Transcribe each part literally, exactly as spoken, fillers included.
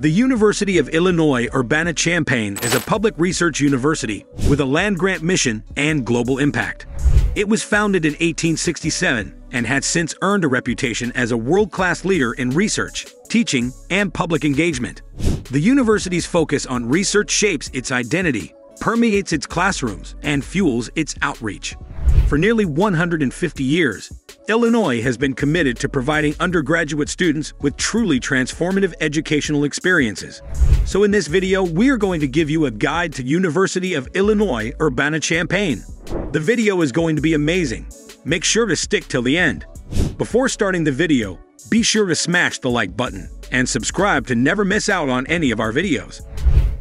The University of Illinois Urbana-Champaign is a public research university with a land-grant mission and global impact. It was founded in eighteen sixty-seven and has since earned a reputation as a world-class leader in research, teaching, and public engagement. The university's focus on research shapes its identity, permeates its classrooms, and fuels its outreach. For nearly one hundred fifty years, Illinois has been committed to providing undergraduate students with truly transformative educational experiences. So in this video, we are going to give you a guide to University of Illinois Urbana-Champaign. The video is going to be amazing. Make sure to stick till the end. Before starting the video, be sure to smash the like button and subscribe to never miss out on any of our videos.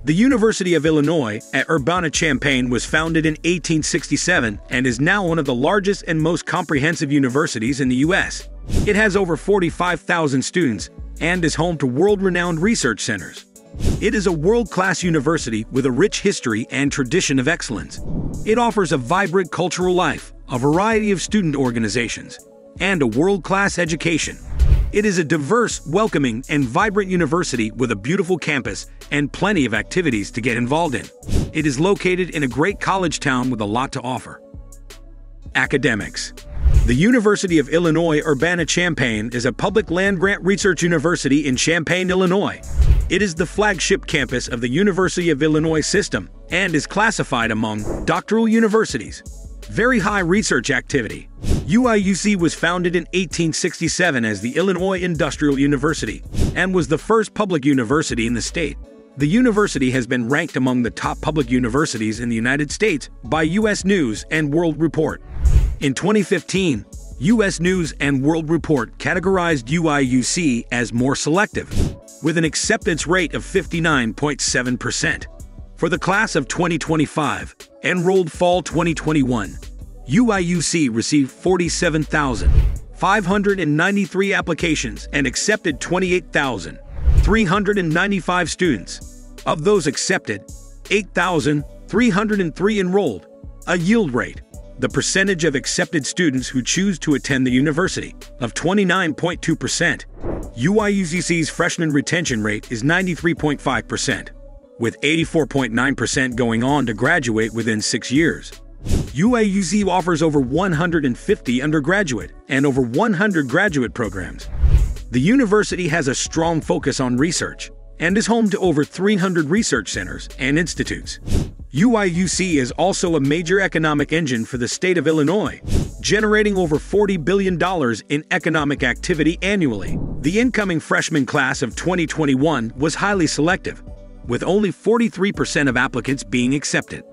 The University of Illinois at Urbana-Champaign was founded in eighteen sixty-seven and is now one of the largest and most comprehensive universities in the U S It has over forty-five thousand students and is home to world-renowned research centers. It is a world-class university with a rich history and tradition of excellence. It offers a vibrant cultural life, a variety of student organizations, and a world-class education. It is a diverse, welcoming, and vibrant university with a beautiful campus and plenty of activities to get involved in. It is located in a great college town with a lot to offer. Academics. The University of Illinois Urbana-Champaign is a public land-grant research university in Champaign, Illinois. It is the flagship campus of the University of Illinois system and is classified among doctoral universities. Very high research activity. U I U C was founded in eighteen sixty-seven as the Illinois Industrial University and was the first public university in the state. The university has been ranked among the top public universities in the United States by U S News and World Report. In twenty fifteen, U S News and World Report categorized U I U C as more selective, with an acceptance rate of fifty-nine point seven percent. For the class of twenty twenty-five, enrolled fall twenty twenty-one, U I U C received forty-seven thousand five hundred ninety-three applications and accepted twenty-eight thousand three hundred ninety-five students. Of those accepted, eight thousand three hundred three enrolled. A yield rate, the percentage of accepted students who choose to attend the university, of twenty-nine point two percent. U I U C C's freshman retention rate is ninety-three point five percent, with eighty-four point nine percent going on to graduate within six years. U I U C offers over one hundred fifty undergraduate and over one hundred graduate programs. The university has a strong focus on research and is home to over three hundred research centers and institutes. U I U C is also a major economic engine for the state of Illinois, generating over forty billion dollars in economic activity annually. The incoming freshman class of twenty twenty-one was highly selective, with only forty-three percent of applicants being accepted.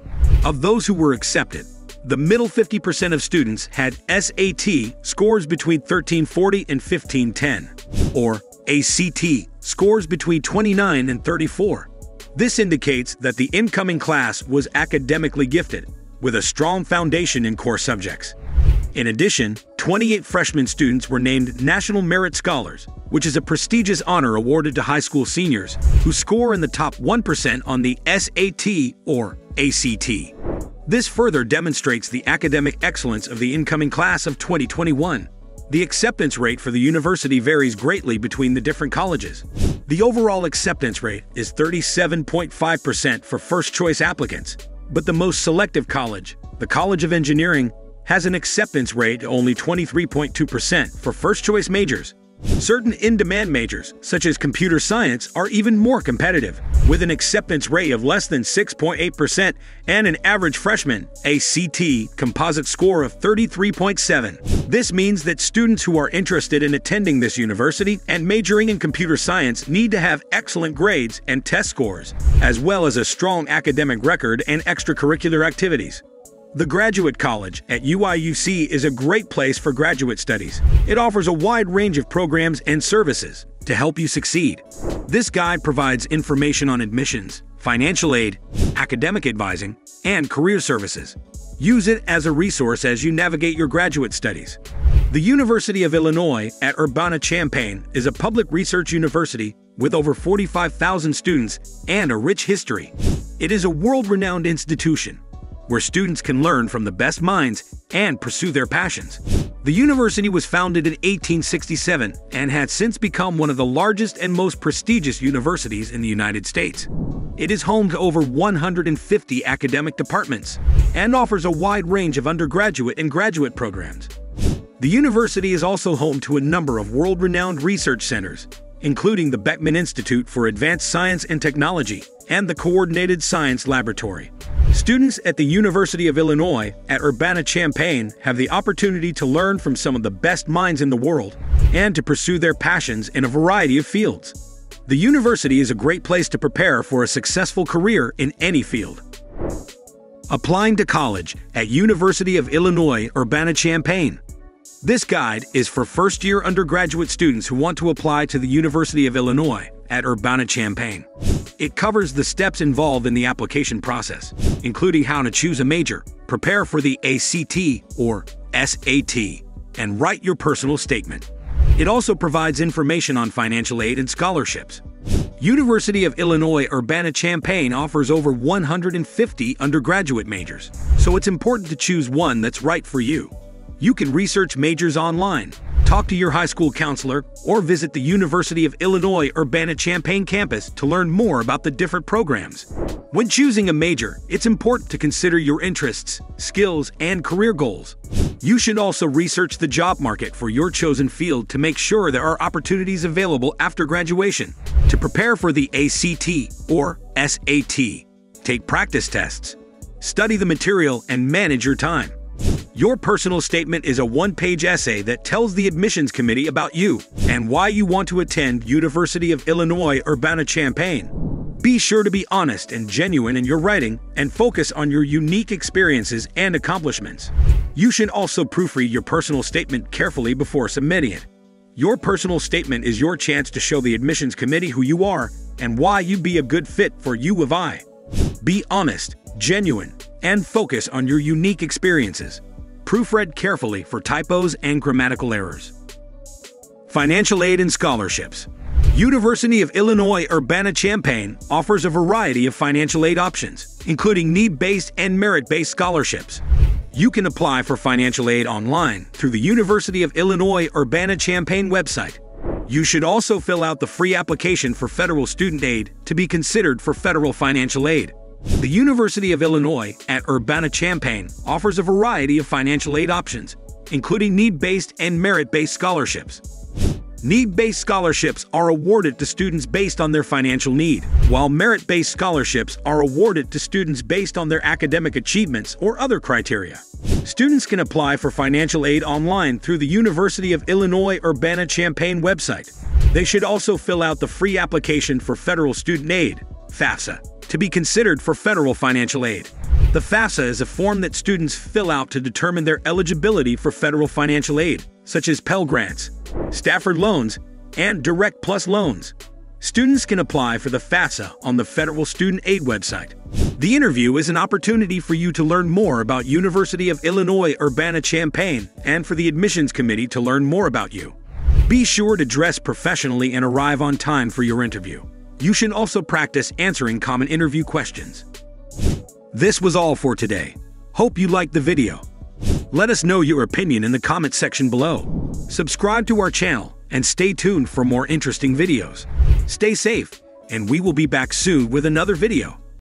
Of those who were accepted, the middle fifty percent of students had S A T scores between thirteen forty and fifteen ten, or A C T scores between twenty-nine and thirty-four. This indicates that the incoming class was academically gifted, with a strong foundation in core subjects. In addition, twenty-eight freshman students were named National Merit Scholars, which is a prestigious honor awarded to high school seniors who score in the top one percent on the S A T or A C T. This further demonstrates the academic excellence of the incoming class of twenty twenty-one. The acceptance rate for the university varies greatly between the different colleges. The overall acceptance rate is thirty-seven point five percent for first-choice applicants, but the most selective college, the College of Engineering, has an acceptance rate only twenty-three point two percent for first-choice majors. Certain in-demand majors, such as computer science, are even more competitive, with an acceptance rate of less than six point eight percent and an average freshman A C T composite score of thirty-three point seven. This means that students who are interested in attending this university and majoring in computer science need to have excellent grades and test scores, as well as a strong academic record and extracurricular activities. The Graduate College at U I U C is a great place for graduate studies. It offers a wide range of programs and services to help you succeed. This guide provides information on admissions, financial aid, academic advising, and career services. Use it as a resource as you navigate your graduate studies. The University of Illinois at Urbana-Champaign is a public research university with over forty-five thousand students and a rich history. It is a world-renowned institution where students can learn from the best minds and pursue their passions. The university was founded in eighteen sixty-seven and has since become one of the largest and most prestigious universities in the United States. It is home to over one hundred fifty academic departments and offers a wide range of undergraduate and graduate programs. The university is also home to a number of world-renowned research centers, including the Beckman Institute for Advanced Science and Technology and the Coordinated Science Laboratory. Students at the University of Illinois at Urbana-Champaign have the opportunity to learn from some of the best minds in the world and to pursue their passions in a variety of fields. The university is a great place to prepare for a successful career in any field. Applying to college at University of Illinois Urbana-Champaign. This guide is for first-year undergraduate students who want to apply to the University of Illinois at Urbana-Champaign. It covers the steps involved in the application process, including how to choose a major, prepare for the A C T or S A T, and write your personal statement. It also provides information on financial aid and scholarships. University of Illinois Urbana-Champaign offers over one hundred fifty undergraduate majors, so it's important to choose one that's right for you. You can research majors online, talk to your high school counselor, or visit the University of Illinois Urbana-Champaign campus to learn more about the different programs. When choosing a major, it's important to consider your interests, skills, and career goals. You should also research the job market for your chosen field to make sure there are opportunities available after graduation. To prepare for the A C T or S A T, take practice tests, study the material, and manage your time. Your personal statement is a one-page essay that tells the admissions committee about you and why you want to attend University of Illinois Urbana-Champaign. Be sure to be honest and genuine in your writing and focus on your unique experiences and accomplishments. You should also proofread your personal statement carefully before submitting it. Your personal statement is your chance to show the admissions committee who you are and why you'd be a good fit for U of I. Be honest, genuine, and focus on your unique experiences. Proofread carefully for typos and grammatical errors. Financial aid and scholarships. University of Illinois Urbana-Champaign offers a variety of financial aid options, including need-based and merit-based scholarships. You can apply for financial aid online through the University of Illinois Urbana-Champaign website. You should also fill out the free application for federal student aid to be considered for federal financial aid. The University of Illinois at Urbana-Champaign offers a variety of financial aid options, including need-based and merit-based scholarships. Need-based scholarships are awarded to students based on their financial need, while merit-based scholarships are awarded to students based on their academic achievements or other criteria. Students can apply for financial aid online through the University of Illinois Urbana-Champaign website. They should also fill out the free application for federal student aid, FAFSA, to be considered for federal financial aid. The FAFSA is a form that students fill out to determine their eligibility for federal financial aid, such as Pell Grants, Stafford Loans, and Direct Plus Loans. Students can apply for the FAFSA on the Federal Student Aid website. The interview is an opportunity for you to learn more about University of Illinois Urbana-Champaign and for the admissions committee to learn more about you. Be sure to dress professionally and arrive on time for your interview. You should also practice answering common interview questions. This was all for today. Hope you liked the video. Let us know your opinion in the comment section below. Subscribe to our channel and stay tuned for more interesting videos. Stay safe, and we will be back soon with another video.